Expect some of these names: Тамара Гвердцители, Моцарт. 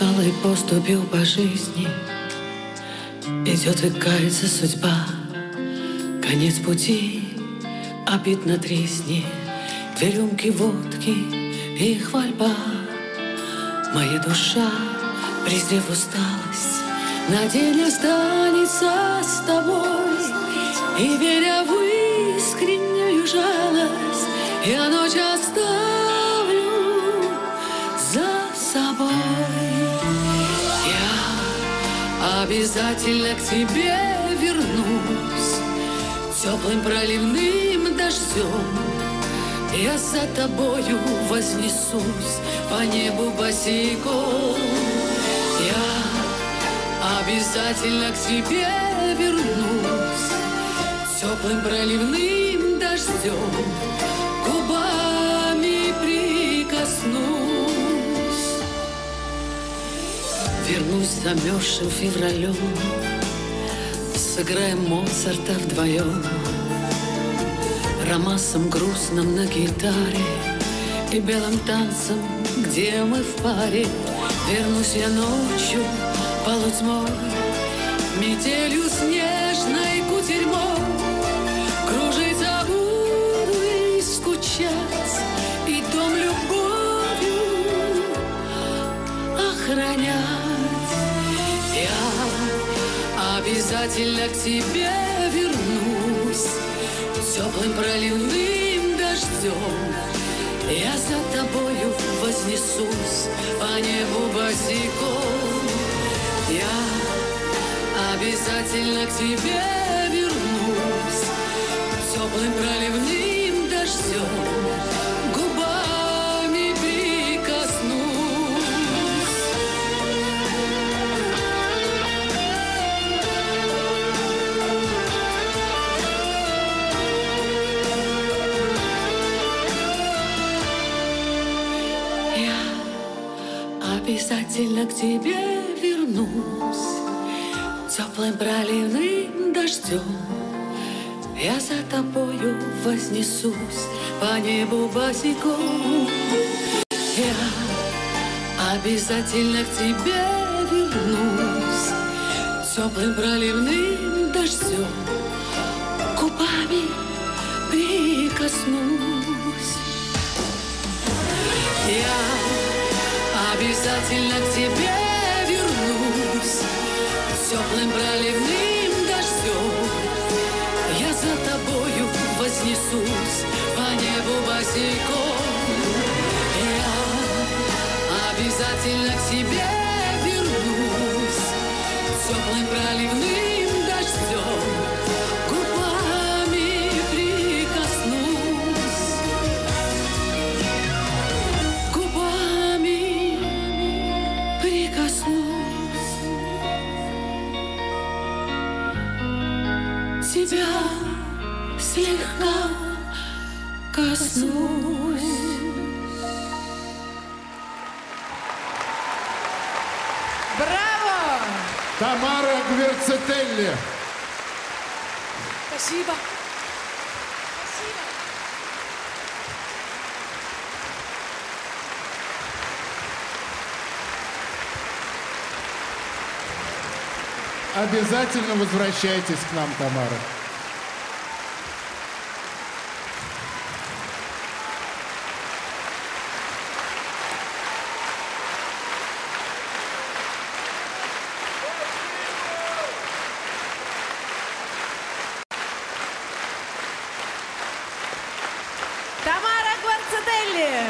усталой поступью по жизни идет и кается судьба. Конец пути обидно тресни. Две рюмки водки и хвальба. Моя душа, презрев усталость, на деле останется с тобой. И веря в искреннюю жалость, я ночь оставлю за собой. Я обязательно к тебе вернусь. Теплым проливным дождем я за тобою вознесусь по небу босиком. Я обязательно к тебе вернусь. Теплым проливным дождем губами прикоснусь. Вернусь замерзшим февралем. Сыграем Моцарта вдвоем. Романсом грустным на гитаре и белым танцем, где мы в паре. Вернусь я ночью полутьмой, метелью снежной кутерьмой. Кружиться буду и скучать, и дом любовью охранять. Я обязательно к тебе вернусь. Теплым проливным дождем я за тобою вознесусь по небу босиком. Я обязательно к тебе вернусь. Теплым проливным дождем губами прикоснусь. Обязательно к тебе вернусь. Теплым проливным дождем я за тобою вознесусь по небу босиком. Я обязательно к тебе вернусь. Теплым проливным дождем губами прикоснусь. Я обязательно к тебе вернусь. Теплым проливным дождем я за тобою вознесусь по небу босиком. Я обязательно к тебе вернусь. Теплым проливным дождем губами прикоснусь. Тебя слегка коснусь. Браво! Тамара Гвердцители. Спасибо. Обязательно возвращайтесь к нам, Тамара. Тамара Гвердцители!